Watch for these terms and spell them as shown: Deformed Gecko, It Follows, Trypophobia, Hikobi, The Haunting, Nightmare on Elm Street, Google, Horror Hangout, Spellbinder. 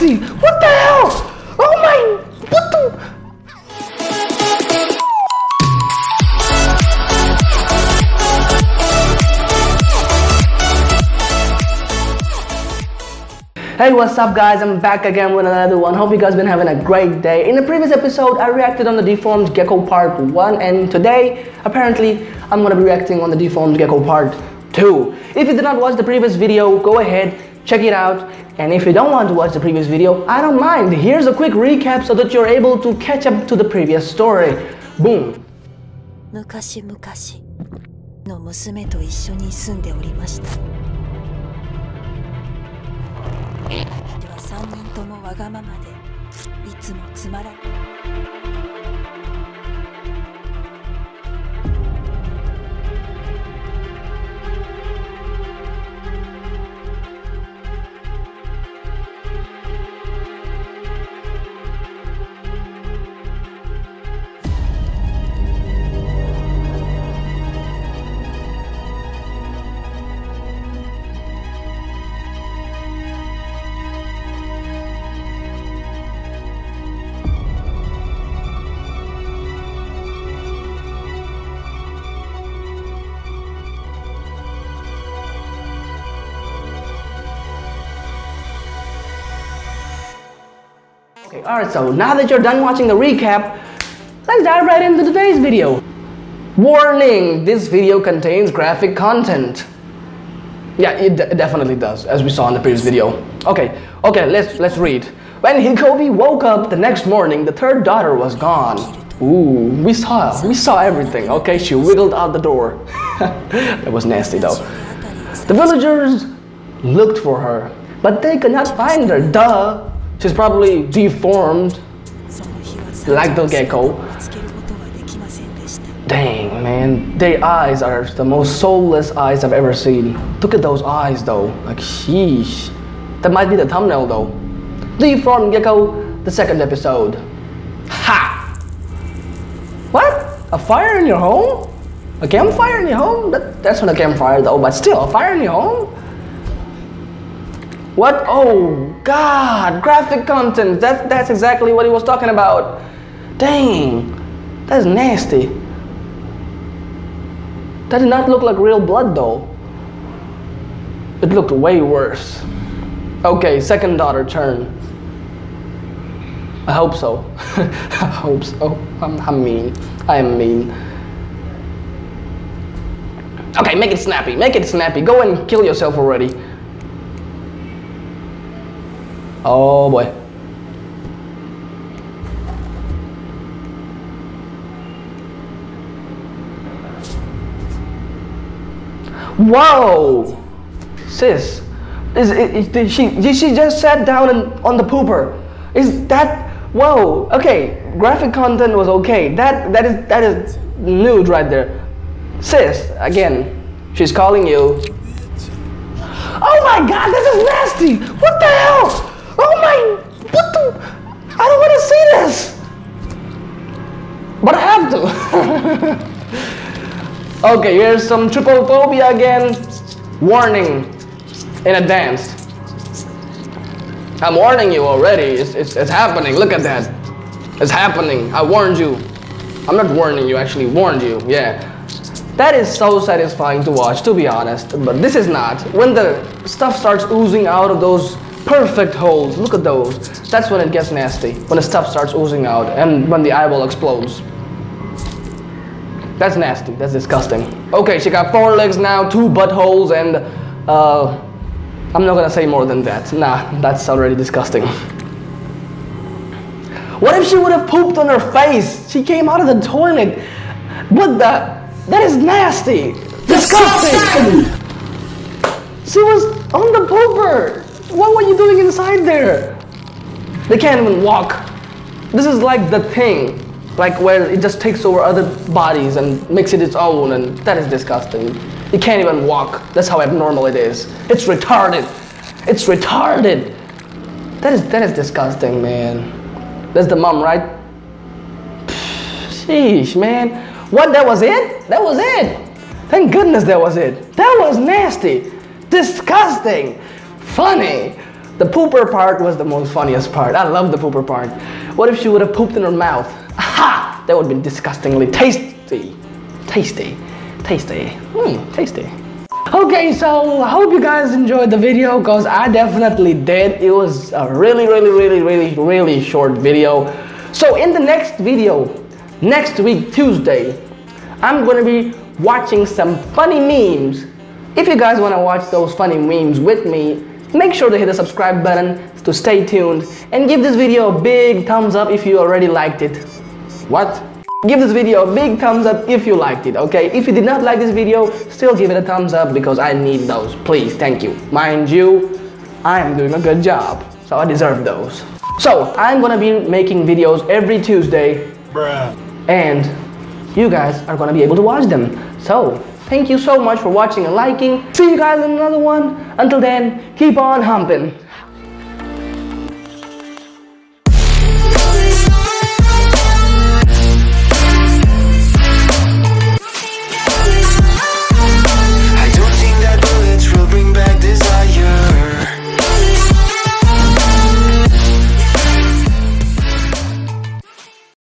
disgusting! What the hell? Oh my... What the... Hey, what's up guys? I'm back again with another one. Hope you guys been having a great day. In the previous episode, I reacted on the Deformed Gecko Part 1, and today, apparently, I'm gonna be reacting on the Deformed Gecko Part 2. If you did not watch the previous video, go ahead, check it out. And if you don't want to watch the previous video, I don't mind. Here's a quick recap so that you're able to catch up to the previous story. Boom! 昔々の娘と一緒に住んでおりました。 3人ともわがままでいつもつまらないOkay, alright, so now that you're done watching the recap, let's dive right into today's video. Warning, this video contains graphic content. Yeah, it definitely does, as we saw in the previous video. Okay, let's read. When Hikobi woke up the next morning, the third daughter was gone. Ooh, we saw everything. Okay, she wiggled out the door. That was nasty though. The villagers looked for her, but they could not find her, duh. She's probably deformed, like the gecko. Dang, man, their eyes are the most soulless eyes I've ever seen. Look at those eyes, though. Like, sheesh. That might be the thumbnail, though. Deformed Gecko, the second episode. Ha! What? A fire in your home? A campfire in your home? That's not a campfire, though, but still, a fire in your home? What? Oh God! Graphic content! That's exactly what he was talking about! Dang! That's nasty! That did not look like real blood though. It looked way worse. Okay, second daughter turn. I hope so. I hope so. I am mean. Okay, make it snappy, make it snappy. Go and kill yourself already. Oh boy. Whoa! Sis, she just sat down on the pooper. Is that, whoa, okay, graphic content was okay. That is nude right there. Sis, again, she's calling you. Oh my God, this is nasty! What the hell? Oh my, what the, I don't want to see this, but I have to. Okay, here's some Trypophobia again. Warning in advance. I'm warning you already, it's happening, look at that. It's happening, I warned you. I'm not warning you, actually warned you, yeah. That is so satisfying to watch, to be honest, but this is not. When the stuff starts oozing out of those perfect holes, look at those. That's when it gets nasty, when the stuff starts oozing out and when the eyeball explodes. That's nasty, that's disgusting. Okay, she got 4 legs now, 2 buttholes, and I'm not gonna say more than that. Nah, that's already disgusting. What if she would have pooped on her face? She came out of the toilet. What the? That is nasty. Disgusting. She was on the pooper. What were you doing inside there? They can't even walk. This is like the thing, like where it just takes over other bodies and makes it its own, and that is disgusting. You can't even walk. That's how abnormal it is. It's retarded. It's retarded. That is disgusting, man. That's the mom, right? Sheesh, man. What? That was it? That was it. Thank goodness that was it. That was nasty. Disgusting. Funny, The pooper part was the most funniest part. I love the pooper part. What if she would have pooped in her mouth? Aha! That would have been disgustingly tasty. Tasty. Tasty. Tasty. Okay, so I hope you guys enjoyed the video because I definitely did. It was a really short video. So in the next video, next week, Tuesday, I'm gonna be watching some funny memes. If you guys wanna watch those funny memes with me, make sure to hit the subscribe button to stay tuned and give this video a big thumbs up if you already liked it. What? Give this video a big thumbs up if you liked it, okay? If you did not like this video, still give it a thumbs up because I need those. Please, thank you. Mind you, I am doing a good job, so I deserve those. So, I'm gonna be making videos every Tuesday. Bruh. And you guys are gonna be able to watch them. So, thank you so much for watching and liking. See you guys in another one. Until then, keep on humping.